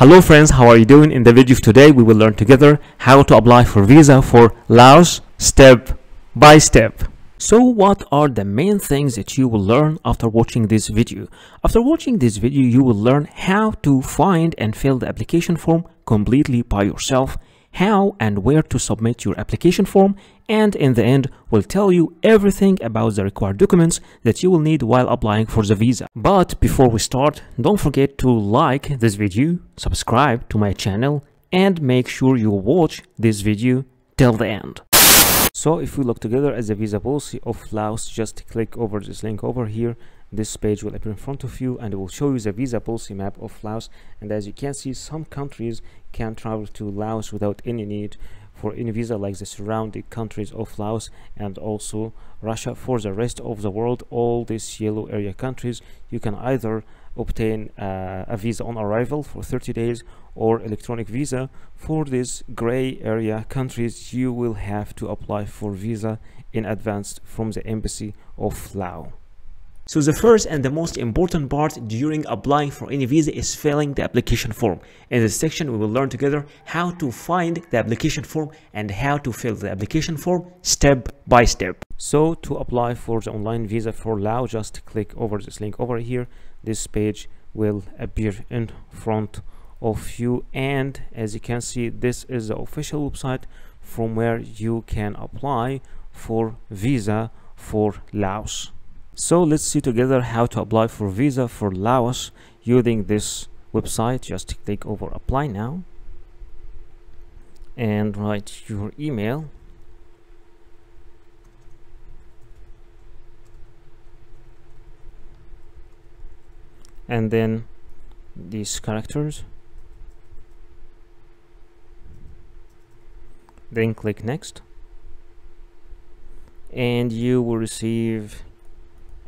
Hello friends, how are you doing? In the video of today we will learn together how to apply for visa for Laos step by step. So what are the main things that you will learn after watching this video? After watching this video you will learn how to find and fill the application form completely by yourself, how and where to submit your application form, and in the end will tell you everything about the required documents that you will need while applying for the visa. But before we start, don't forget to like this video, subscribe to my channel, and make sure you watch this video till the end. So if we look together at the visa policy of Laos, just click over this link over here. This page will appear in front of you and it will show you the visa policy map of Laos, and as you can see, some countries can travel to Laos without any need for any visa, like the surrounding countries of Laos and also Russia. For the rest of the world, all these yellow area countries, you can either obtain a visa on arrival for 30 days or electronic visa. For these gray area countries, you will have to apply for visa in advance from the embassy of Laos. So the first and the most important part during applying for any visa is filling the application form. In this section, we will learn together how to find the application form and how to fill the application form step by step. So to apply for the online visa for Laos, just click over this link over here. This page will appear in front of you, and as you can see, this is the official website from where you can apply for visa for Laos. So let's see together how to apply for visa for Laos using this website. Just click over apply now and write your email. And then these characters. Then click next. And you will receive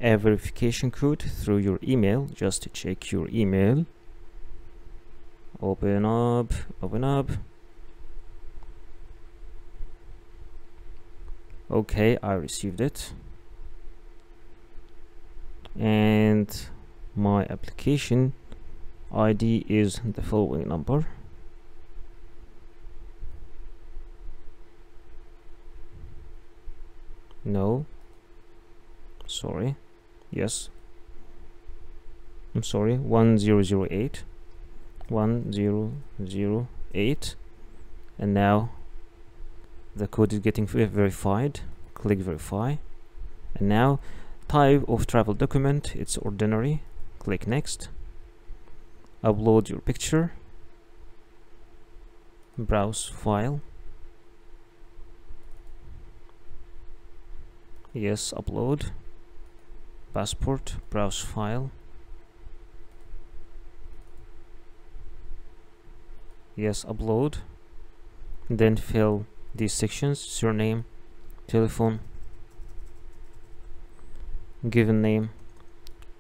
a verification code through your email. Just check your email, open up. Okay, I received it and my application ID is the following number. No, sorry, yes, I'm sorry, 1008 1008, and now the code is getting verified. Click verify, and now type of travel document, it's ordinary. Click next, upload your picture, browse file, yes, upload passport, browse file, yes, upload, then fill these sections: surname, telephone, given name,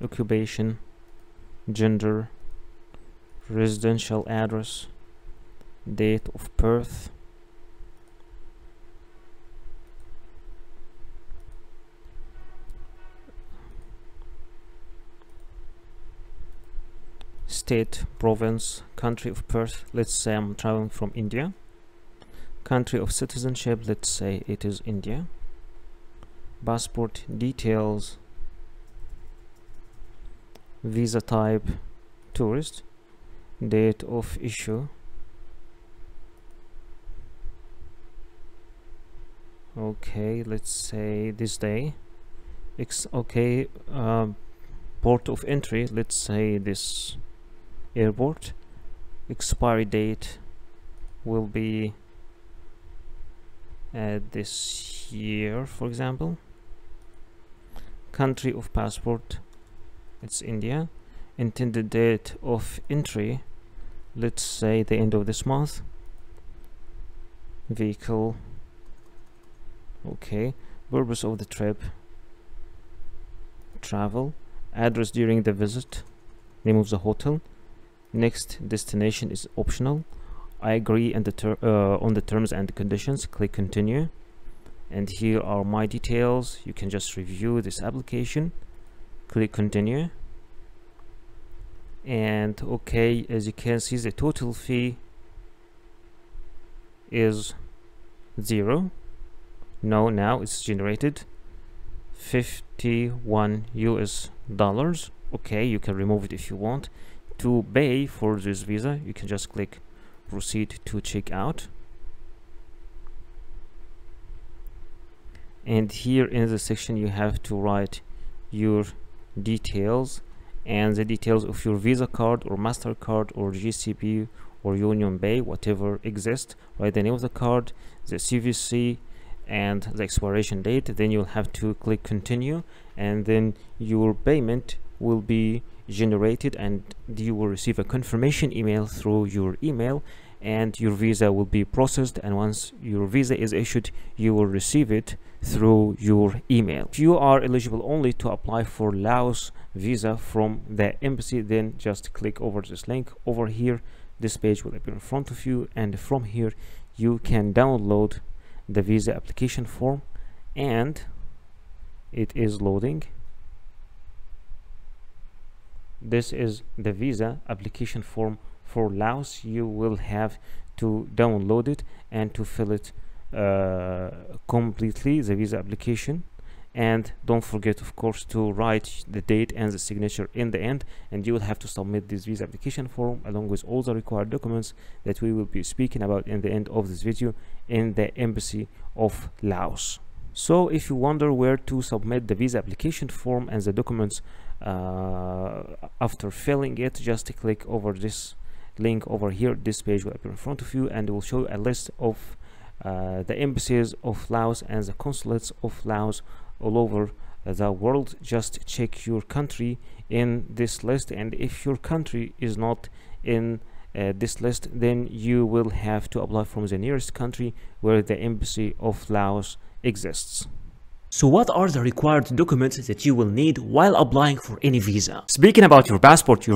occupation, gender, residential address, date of birth, state, province, country of birth. Let's say I'm traveling from India. Country of citizenship, let's say it is India. Passport details, visa type, tourist, date of issue, okay, let's say this day. Okay, port of entry, let's say this airport. Expiry date will be this year, for example. Country of passport, it's India. Intended date of entry, let's say the end of this month. Vehicle, okay. Purpose of the trip, travel. Address during the visit, name of the hotel. Next destination is optional. I agree and on the terms and conditions. Click continue, and here are my details. You can just review this application. Click continue, and okay, as you can see, the total fee is 0. Now it's generated $51. Okay, you can remove it if you want. To pay for this visa, you can just click proceed to check out, and here in the section you have to write your details, and the details of your Visa card or MasterCard or GCP or UnionPay, whatever exists. Write the name of the card, the CVC, and the expiration date. Then you'll have to click continue, and then your payment will be generated, and you will receive a confirmation email through your email, and your visa will be processed. And once your visa is issued, you will receive it through your email. If you are eligible only to apply for Laos visa from the embassy, then just click over this link over here. This page will appear in front of you, and from here you can download the visa application form, and it is loading. This is the visa application form for Laos. You will have to download it and to fill it completely, the visa application, and don't forget, of course, to write the date and the signature in the end. And you will have to submit this visa application form along with all the required documents that we will be speaking about in the end of this video in the embassy of Laos. So if you wonder where to submit the visa application form and the documents after filling it, just click over this link over here. This page will appear in front of you, and it will show a list of the embassies of Laos and the consulates of Laos all over the world. Just check your country in this list, and if your country is not in this list, then you will have to apply from the nearest country where the embassy of Laos exists. So what are the required documents that you will need while applying for any visa? Speaking about your passport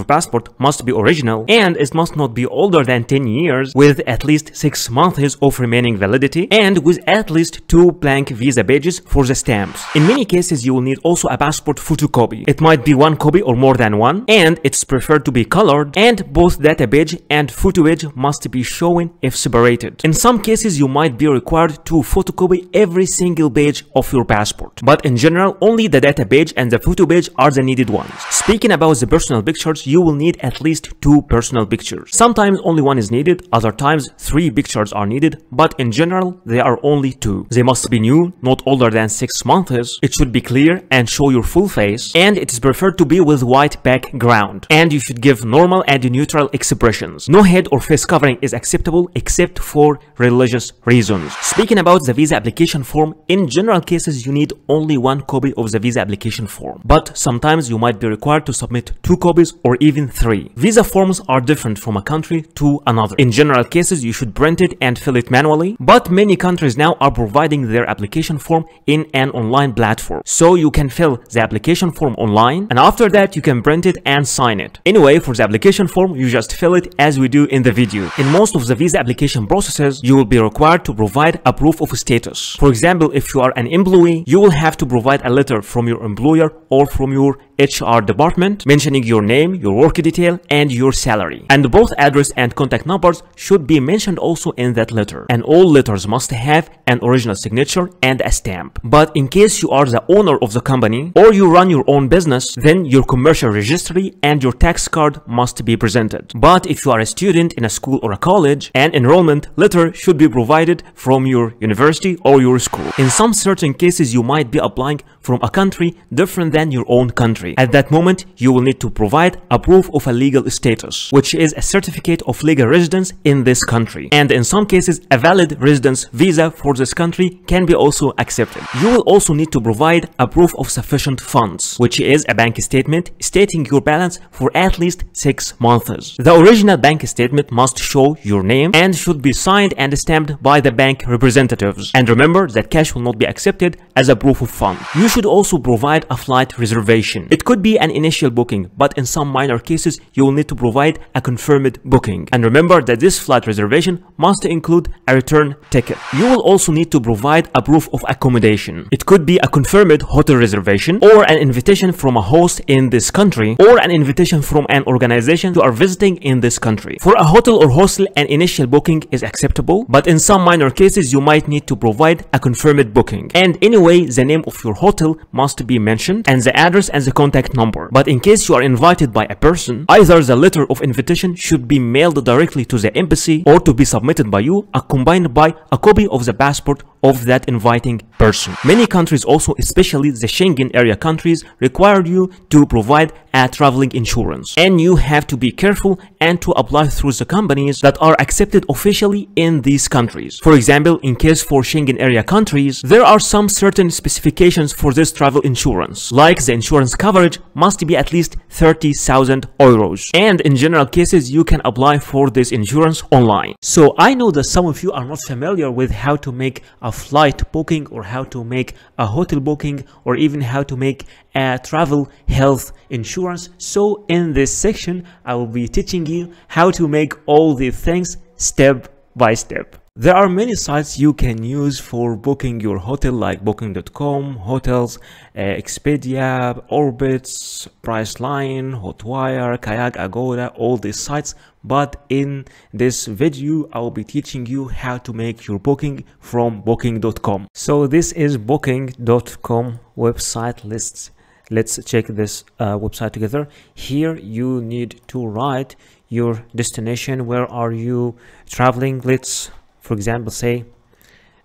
must be original, and it must not be older than 10 years, with at least 6 months of remaining validity, and with at least 2 blank visa pages for the stamps. In many cases, you will need also a passport photocopy. It might be one copy or more than one, and it's preferred to be colored, and both data page and photo page must be shown if separated. In some cases, you might be required to photocopy every single page of your passport. But in general, only the data page and the photo page are the needed ones. Speaking about the personal pictures, you will need at least 2 personal pictures. Sometimes only one is needed, other times 3 pictures are needed, but in general, they are only 2. They must be new, not older than 6 months. It should be clear and show your full face, and it is preferred to be with white background. And you should give normal and neutral expressions. No head or face covering is acceptable except for religious reasons. Speaking about the visa application form, in general cases, you need only 1 copy of the visa application form, but sometimes you might be required to submit 2 copies or even 3. Visa forms are different from a country to another. In general cases, you should print it and fill it manually, but many countries now are providing their application form in an online platform, so you can fill the application form online, and after that you can print it and sign it. Anyway, for the application form, you just fill it as we do in the video. In most of the visa application processes, you will be required to provide a proof of status. For example, if you are an employee, you will have to provide a letter from your employer or from your HR department mentioning your name, your work detail, and your salary. And both address and contact numbers should be mentioned also in that letter. And all letters must have an original signature and a stamp. But in case you are the owner of the company or you run your own business, then your commercial registry and your tax card must be presented. But if you are a student in a school or a college, an enrollment letter should be provided from your university or your school. In some certain cases, you might be applying from a country different than your own country. At that moment, you will need to provide a proof of a legal status, which is a certificate of legal residence in this country. And in some cases, a valid residence visa for this country can be also accepted. You will also need to provide a proof of sufficient funds, which is a bank statement stating your balance for at least 6 months. The original bank statement must show your name and should be signed and stamped by the bank representatives. And remember that cash will not be accepted, as as a proof of fund. You should also provide a flight reservation. It could be an initial booking, but in some minor cases, you will need to provide a confirmed booking. And remember that this flight reservation must include a return ticket. You will also need to provide a proof of accommodation. It could be a confirmed hotel reservation, or an invitation from a host in this country, or an invitation from an organization you are visiting in this country. For a hotel or hostel, an initial booking is acceptable, but in some minor cases, you might need to provide a confirmed booking. And anyway, the name of your hotel must be mentioned, and the address and the contact number. But in case you are invited by a person, either the letter of invitation should be mailed directly to the embassy, or to be submitted by you, accompanied by a copy of the passport of that inviting person. Many countries also, especially the Schengen area countries, require you to provide a traveling insurance. And you have to be careful and to apply through the companies that are accepted officially in these countries. For example, in case for Schengen area countries, there are some certain specifications for this travel insurance, like the insurance coverage must be at least 30,000 euros. And in general cases, you can apply for this insurance online. So I know that some of you are not familiar with how to make a flight booking, or how to make a hotel booking, or even how to make a travel health insurance. So in this section, I will be teaching you how to make all these things step by step. There are many sites you can use for booking your hotel, like booking.com, hotels, Expedia, Orbitz, Priceline, Hotwire, Kayak, Agoda, all these sites. But in this video, I'll be teaching you how to make your booking from booking.com. So this is booking.com website list. Let's check this website together. Here you need to write your destination. Where are you traveling? Let's, for example, say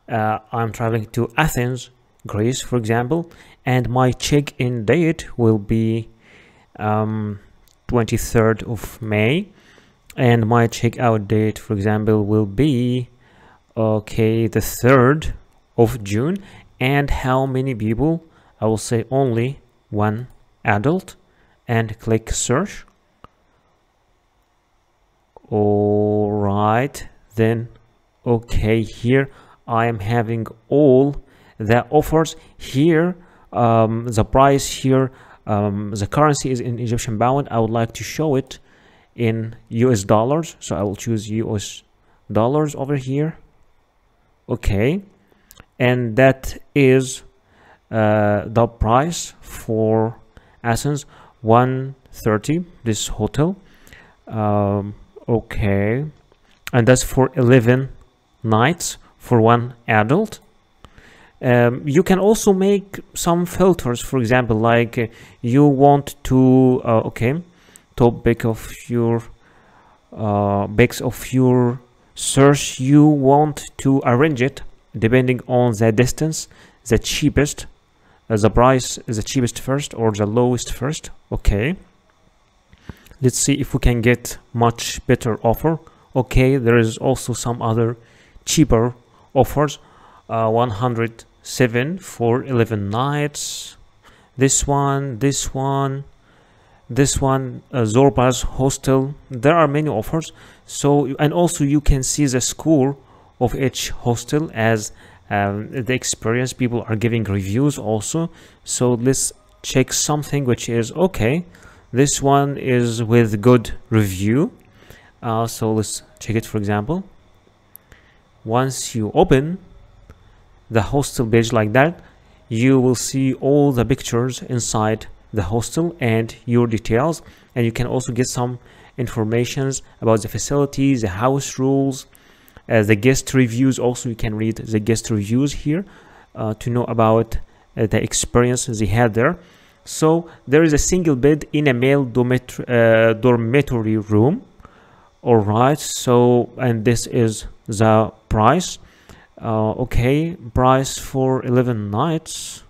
I'm traveling to Athens, Greece, for example, and my check-in date will be 23rd of May. And my checkout date, for example, will be, okay, the 3rd of June. And how many people? I will say only one adult, and click search. All right, then, okay, here I am having all the offers here, the price here, the currency is in Egyptian pound. I would like to show it in US dollars, so I will choose US dollars over here. Okay, and that is the price for Athens, 130, this hotel. Okay, and that's for 11 nights for one adult. You can also make some filters, for example, like you want to okay, top back of your search, you want to arrange it depending on the distance, the cheapest, the price is the cheapest first or the lowest first. Okay, let's see if we can get much better offer. Okay, there is also some other cheaper offers, 107 for 11 nights. This one, Zorba's Hostel. There are many offers. So, and also you can see the score of each hostel as the experience, people are giving reviews also. So let's check something which is okay. This one is with good review. So let's check it, for example. Once you open the hostel page like that, you will see all the pictures inside the hostel and your details, and you can also get some informations about the facilities, the house rules, the guest reviews. Also you can read the guest reviews here to know about the experiences they had there. So there is a single bed in a male dormitory room. All right, so, and this is the price. Okay, price for 11 nights.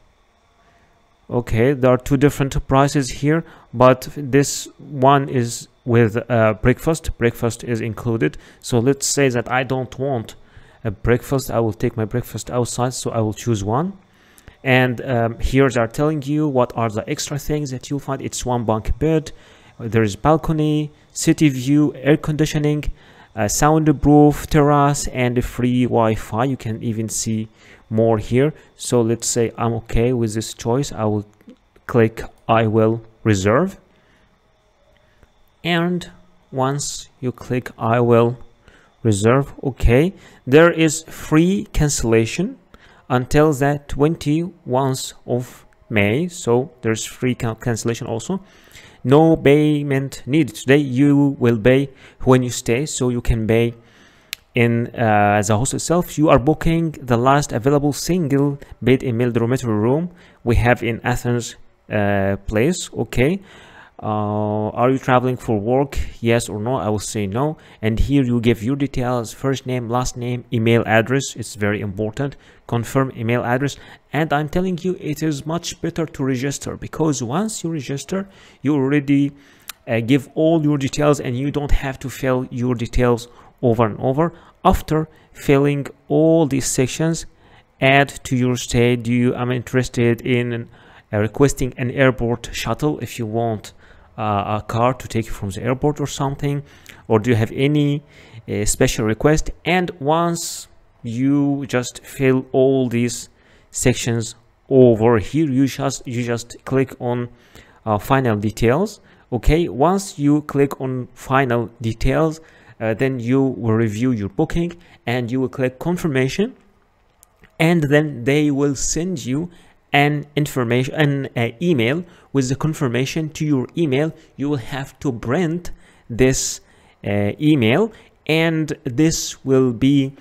Okay, there are two different prices here, but this one is with breakfast is included. So let's say that I don't want a breakfast, I will take my breakfast outside, so I will choose one. And here they are telling you what are the extra things that you'll find. It's one bunk bed, there is balcony, city view, air conditioning, soundproof terrace, and a free Wi-Fi. You can even see more here. So let's say I'm okay with this choice. I will click I will reserve, and once you click I will reserve, okay, there is free cancellation until the 21st of May. So there's free cancellation also. No payment needed today. You will pay when you stay, so you can pay in the host itself. You are booking the last available single bed in male dormitory room we have in Athens place. Okay. Are you traveling for work, yes or no? I will say no, and here you give your details: first name, last name, email address. It's very important. Confirm email address. And I'm telling you, it is much better to register, because once you register, you already give all your details, and you don't have to fill your details over and over. After filling all these sections, add to your stay. I'm interested in requesting an airport shuttle if you want a car to take you from the airport or something, or do you have any special request? And once you just fill all these sections over here, you just click on final details. Okay, once you click on final details, then you will review your booking, and you will click confirmation, and then they will send you an email with the confirmation to your email. You will have to print this email, and this will be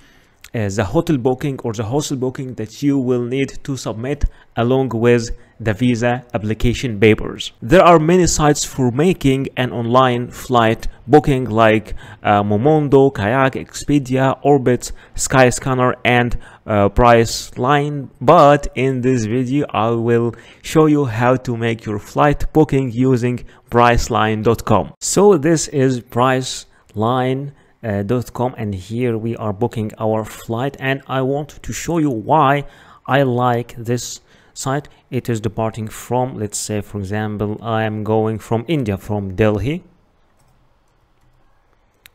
the hotel booking or the hostel booking that you will need to submit along with the visa application papers. There are many sites for making an online flight booking, like Momondo, Kayak, Expedia, Orbitz, Skyscanner, and Priceline. But in this video, I will show you how to make your flight booking using Priceline.com. So this is Priceline.com, and here we are booking our flight, and I want to show you why I like this site. It is departing from, let's say, for example, I am going from India, from Delhi,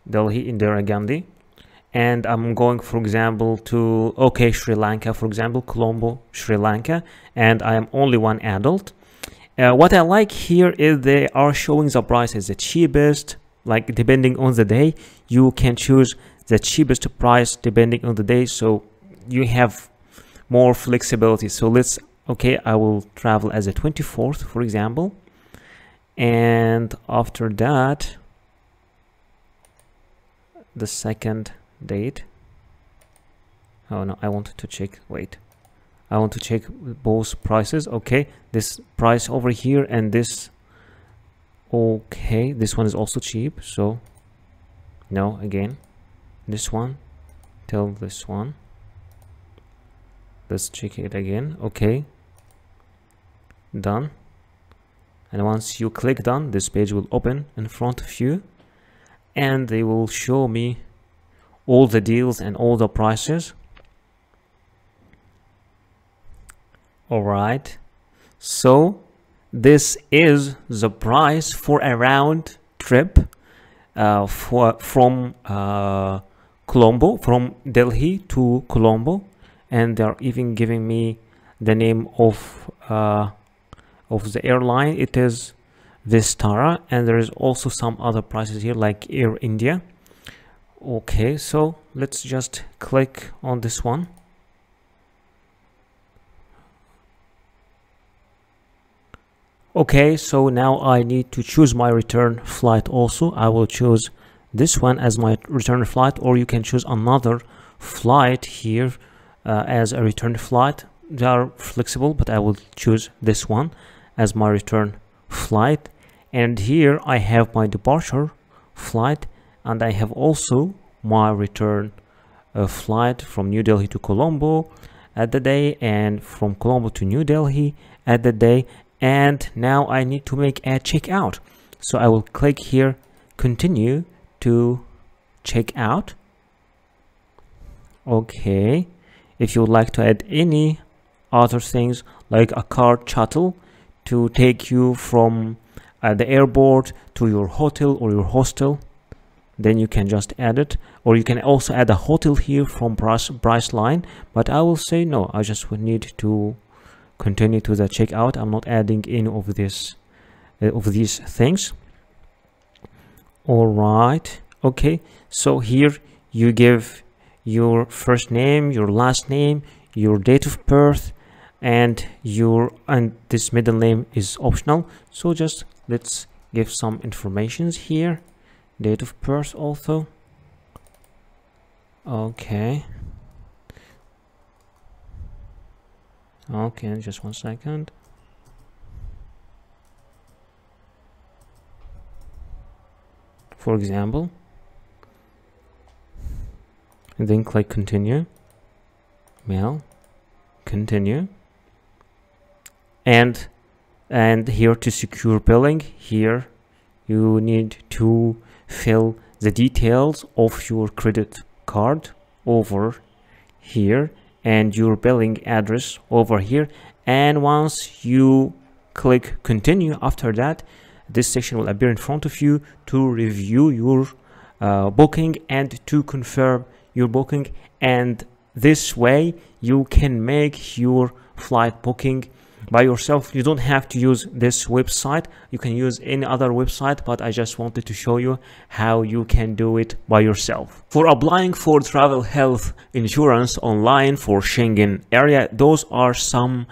Indira Gandhi, and I'm going, for example, to Sri Lanka, for example, Colombo, Sri Lanka, and I am only one adult. What I like here is they are showing the prices, the cheapest, like depending on the day. You can choose the cheapest price depending on the day, so you have more flexibility. So let's, okay, I will travel as a 24th, for example, and after that the second date. Oh no, I wanted to check, wait, I want to check both prices. Okay, this price over here and this. Okay, this one is also cheap, so no, again, this one till this one. Let's check it again. Okay, done. And once you click done, this page will open in front of you, and they will show me all the deals and all the prices. All right, so this is the price for a round trip from Colombo, from Delhi to Colombo, and they are even giving me the name of the airline. It is Vistara, and there is also some other prices here like Air India. Okay, so let's just click on this one. Okay, so now I need to choose my return flight also. I will choose this one as my return flight, or you can choose another flight here as a return flight. They are flexible, but I will choose this one as my return flight. And here I have my departure flight, and I have also my return flight from New Delhi to Colombo at the day, and from Colombo to New Delhi at the day. And now I need to make a checkout, so I will click here, continue to check out. Okay, if you would like to add any other things like a car shuttle to take you from the airport to your hotel or your hostel, then you can just add it, or you can also add a hotel here from Priceline, but I will say no, I just would need to continue to the checkout. I'm not adding any of this of these things. All right, okay, so here you give your first name, your last name, your date of birth, and this middle name is optional, so just let's give some informations here. Date of birth also, okay, just 1 second. For example, and then click continue, mail, continue, and here to secure billing, here you need to fill the details of your credit card over here and your billing address over here, and once you click continue, after that this section will appear in front of you to review your booking and to confirm your booking, and this way you can make your flight booking by yourself. You don't have to use this website, you can use any other website, but I just wanted to show you how you can do it by yourself. For applying for travel health insurance online for Schengen area, those are some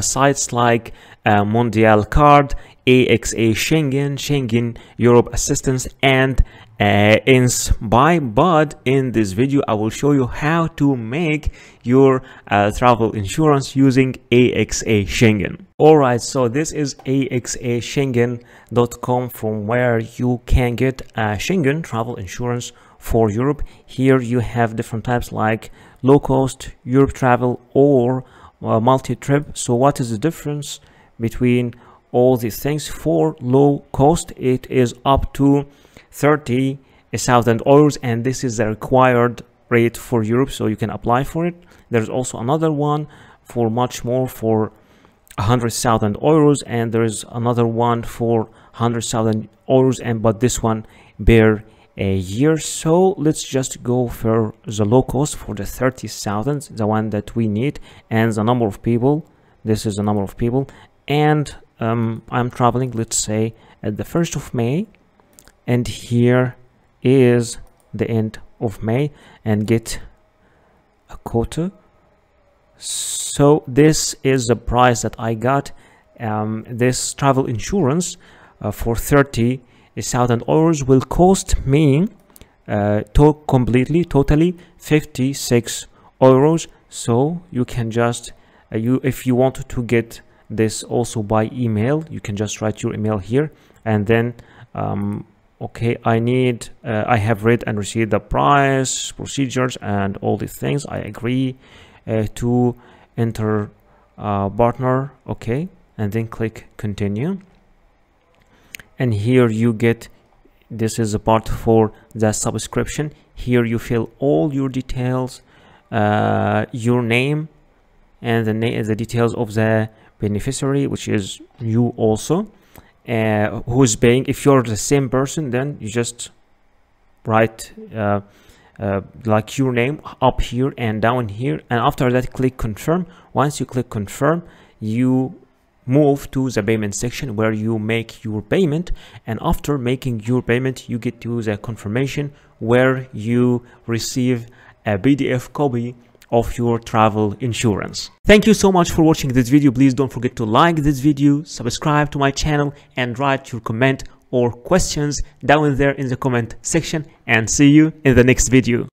sites like Mondial Card, AXA Schengen, Schengen Europe Assistance, and Inspire. But in this video I will show you how to make your travel insurance using AXA Schengen. Alright, so this is AXASchengen.com, from where you can get Schengen travel insurance for Europe. Here you have different types like low cost, Europe travel, or multi-trip. So what is the difference between all these things? For low cost, it is up to 30,000 euros, and this is the required rate for Europe, so you can apply for it. There's also another one for much more, for 100,000 euros, and there is another one for 100,000 euros, and but this one bear a year. So let's just go for the low cost, for the 30,000, the one that we need, and the number of people, this is the number of people, and I'm traveling, let's say, at the 1st of May, and here is the end of May, and get a quota. So this is the price that I got, this travel insurance for 30,000 euros will cost me totally 56 euros. So you can just if you want to get this also by email, you can just write your email here, and then okay, I have read and received the price, procedures, and all these things. I agree to enter partner, okay, and then click continue, and here you get, this is the part for the subscription. Here you fill all your details, your name, and the details of the beneficiary, which is you also, who's paying. If you're the same person, then you just write like your name up here and down here, and after that click confirm. Once you click confirm, you move to the payment section where you make your payment, and after making your payment you get to the confirmation where you receive a PDF copy of your travel insurance. Thank you so much for watching this video. Please don't forget to like this video, subscribe to my channel, and write your comment or questions down there in the comment section, and see you in the next video.